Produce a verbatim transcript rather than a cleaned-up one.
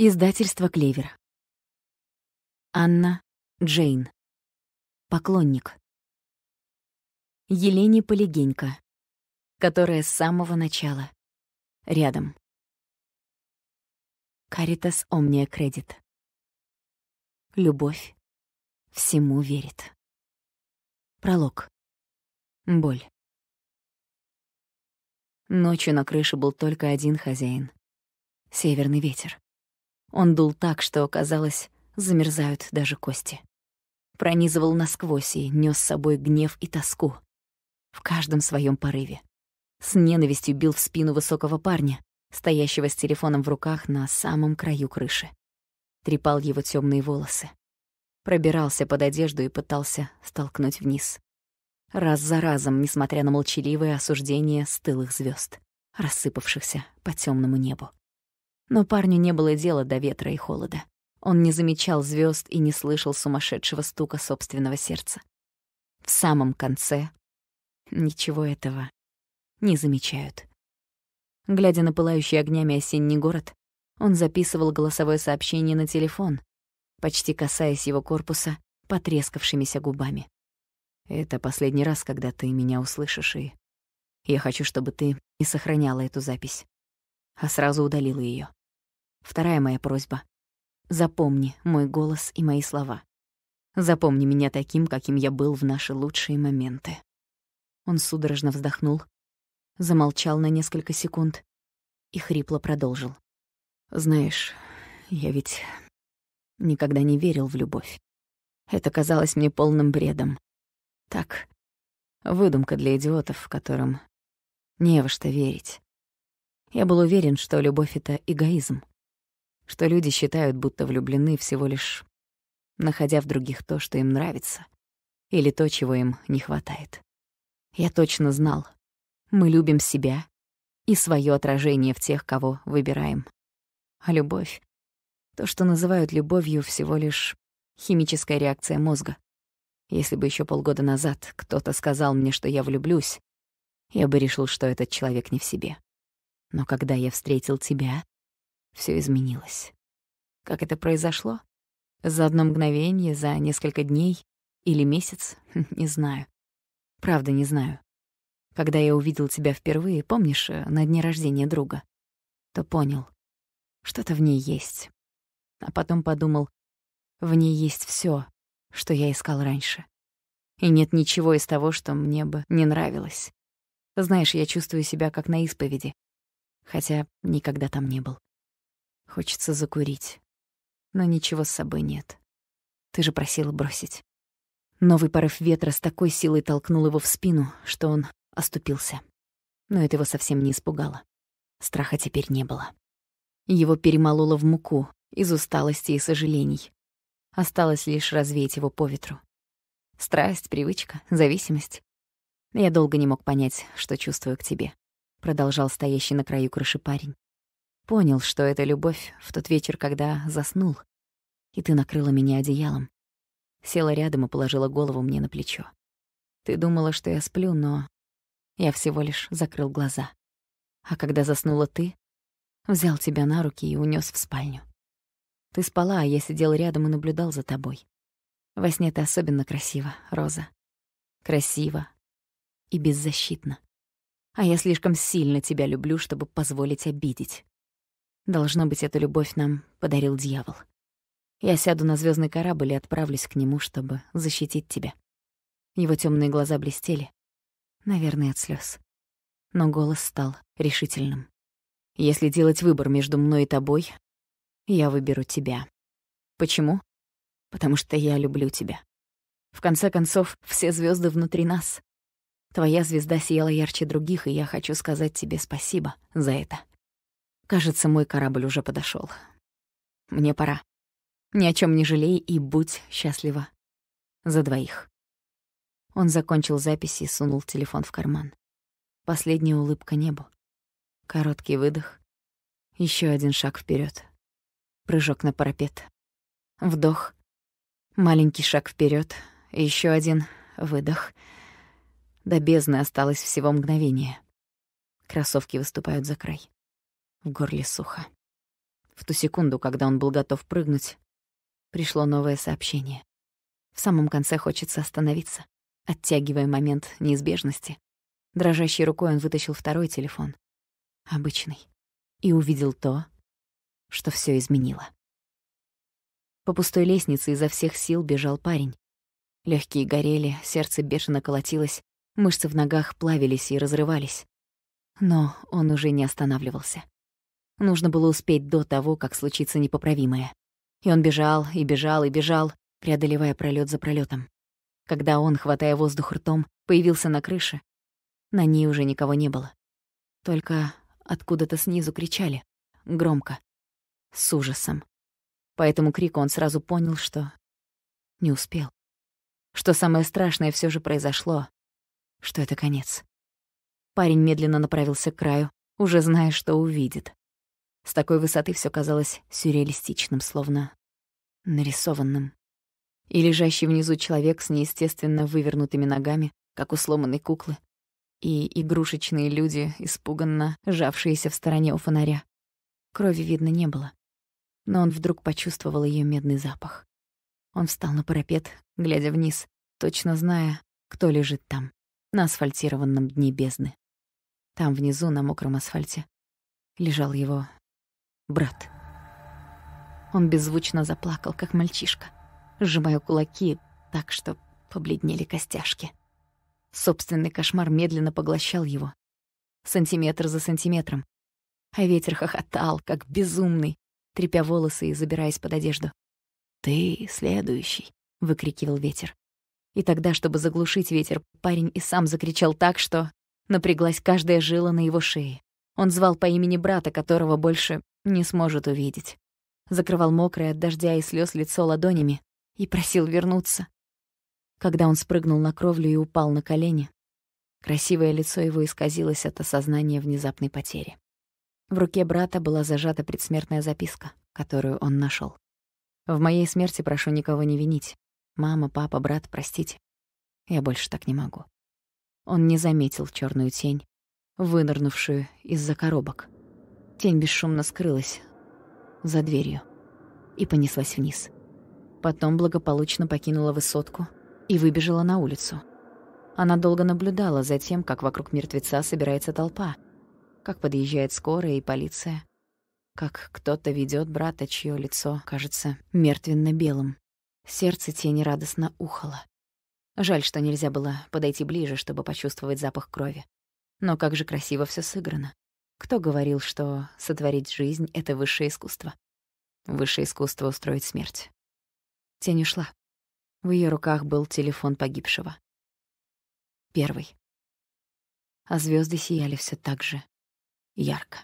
Издательство Клевер. Анна Джейн. Поклонник. Елене Полигенько, которая с самого начала рядом. Каритас Омния Кредит. Любовь всему верит. Пролог. Боль. Ночью на крыше был только один хозяин — северный ветер. Он дул так, что, казалось, замерзают даже кости. Пронизывал насквозь и нёс с собой гнев и тоску. В каждом своем порыве. С ненавистью бил в спину высокого парня, стоящего с телефоном в руках на самом краю крыши. Трепал его темные волосы. Пробирался под одежду и пытался столкнуть вниз. Раз за разом, несмотря на молчаливое осуждение стылых звезд, рассыпавшихся по темному небу. Но парню не было дела до ветра и холода. Он не замечал звезд и не слышал сумасшедшего стука собственного сердца. В самом конце ничего этого не замечают. Глядя на пылающий огнями осенний город, он записывал голосовое сообщение на телефон, почти касаясь его корпуса потрескавшимися губами. «Это последний раз, когда ты меня услышишь, и я хочу, чтобы ты не сохраняла эту запись, а сразу удалила ее. Вторая моя просьба. Запомни мой голос и мои слова. Запомни меня таким, каким я был в наши лучшие моменты». Он судорожно вздохнул, замолчал на несколько секунд и хрипло продолжил. «Знаешь, я ведь никогда не верил в любовь. Это казалось мне полным бредом. Так, выдумка для идиотов, которым не во что верить. Я был уверен, что любовь — это эгоизм, что люди считают, будто влюблены всего лишь, находя в других то, что им нравится, или то, чего им не хватает. Я точно знал, мы любим себя и свое отражение в тех, кого выбираем. А любовь, то, что называют любовью, всего лишь химическая реакция мозга. Если бы еще полгода назад кто-то сказал мне, что я влюблюсь, я бы решил, что этот человек не в себе. Но когда я встретил тебя, все изменилось. Как это произошло? За одно мгновение, за несколько дней или месяц? Не знаю. Правда, не знаю. Когда я увидел тебя впервые, помнишь, на дне рождения друга, то понял, что-то в ней есть. А потом подумал, в ней есть все, что я искал раньше. И нет ничего из того, что мне бы не нравилось. Знаешь, я чувствую себя как на исповеди, хотя никогда там не был. Хочется закурить, но ничего с собой нет. Ты же просила бросить». Новый порыв ветра с такой силой толкнул его в спину, что он оступился. Но это его совсем не испугало. Страха теперь не было. Его перемололо в муку из усталости и сожалений. Осталось лишь развеять его по ветру. Страсть, привычка, зависимость. «Я долго не мог понять, что чувствую к тебе», — продолжал стоящий на краю крыши парень. «Понял, что это любовь в тот вечер, когда заснул, и ты накрыла меня одеялом. Села рядом и положила голову мне на плечо. Ты думала, что я сплю, но я всего лишь закрыл глаза. А когда заснула ты, взял тебя на руки и унес в спальню. Ты спала, а я сидел рядом и наблюдал за тобой. Во сне ты особенно красива, Роза. Красива и беззащитна. А я слишком сильно тебя люблю, чтобы позволить обидеть. Должно быть, эту любовь нам подарил дьявол. Я сяду на звездный корабль и отправлюсь к нему, чтобы защитить тебя». Его темные глаза блестели, наверное, от слез, но голос стал решительным. «Если делать выбор между мной и тобой, я выберу тебя. Почему? Потому что я люблю тебя. В конце концов, все звезды внутри нас. Твоя звезда сияла ярче других, и я хочу сказать тебе спасибо за это. Кажется, мой корабль уже подошел. Мне пора. Ни о чем не жалей и будь счастлива. За двоих». Он закончил запись и сунул телефон в карман. Последняя улыбка небу. Короткий выдох. Еще один шаг вперед. Прыжок на парапет. Вдох. Маленький шаг вперед. Еще один. Выдох. До бездны осталось всего мгновение. Кроссовки выступают за край. В горле сухо. В ту секунду, когда он был готов прыгнуть, пришло новое сообщение. В самом конце хочется остановиться, оттягивая момент неизбежности. Дрожащей рукой он вытащил второй телефон, обычный, и увидел то, что все изменило. По пустой лестнице изо всех сил бежал парень. Легкие горели, сердце бешено колотилось, мышцы в ногах плавились и разрывались. Но он уже не останавливался. Нужно было успеть до того, как случится непоправимое. И он бежал, и бежал, и бежал, преодолевая пролет за пролетом. Когда он, хватая воздух ртом, появился на крыше, на ней уже никого не было. Только откуда-то снизу кричали, громко, с ужасом. По этому крику он сразу понял, что не успел. Что самое страшное все же произошло, что это конец. Парень медленно направился к краю, уже зная, что увидит. С такой высоты все казалось сюрреалистичным, словно нарисованным. И лежащий внизу человек с неестественно вывернутыми ногами, как у сломанной куклы, и игрушечные люди, испуганно сжавшиеся в стороне у фонаря. Крови видно не было, но он вдруг почувствовал ее медный запах. Он встал на парапет, глядя вниз, точно зная, кто лежит там, на асфальтированном дне бездны. Там внизу, на мокром асфальте, лежал его брат. Он беззвучно заплакал, как мальчишка, сжимая кулаки так, что побледнели костяшки. Собственный кошмар медленно поглощал его, сантиметр за сантиметром, а ветер хохотал, как безумный, трепя волосы и забираясь под одежду. «Ты следующий!» — выкрикивал ветер. И тогда, чтобы заглушить ветер, парень и сам закричал так, что напряглась каждая жила на его шее. Он звал по имени брата, которого больше не сможет увидеть. Закрывал мокрое от дождя и слез лицо ладонями и просил вернуться. Когда он спрыгнул на кровлю и упал на колени, красивое лицо его исказилось от осознания внезапной потери. В руке брата была зажата предсмертная записка, которую он нашел. «В моей смерти прошу никого не винить. Мама, папа, брат, простите. Я больше так не могу». Он не заметил черную тень, вынырнувшую из-за коробок. Тень бесшумно скрылась за дверью и понеслась вниз. Потом благополучно покинула высотку и выбежала на улицу. Она долго наблюдала за тем, как вокруг мертвеца собирается толпа, как подъезжает скорая и полиция, как кто-то ведет брата, чье лицо кажется мертвенно-белым. Сердце тени радостно ухало. Жаль, что нельзя было подойти ближе, чтобы почувствовать запах крови. Но как же красиво все сыграно. Кто говорил, что сотворить жизнь — это высшее искусство? Высшее искусство — устроить смерть. Тень ушла. В ее руках был телефон погибшего. Первый. А звезды сияли все так же ярко.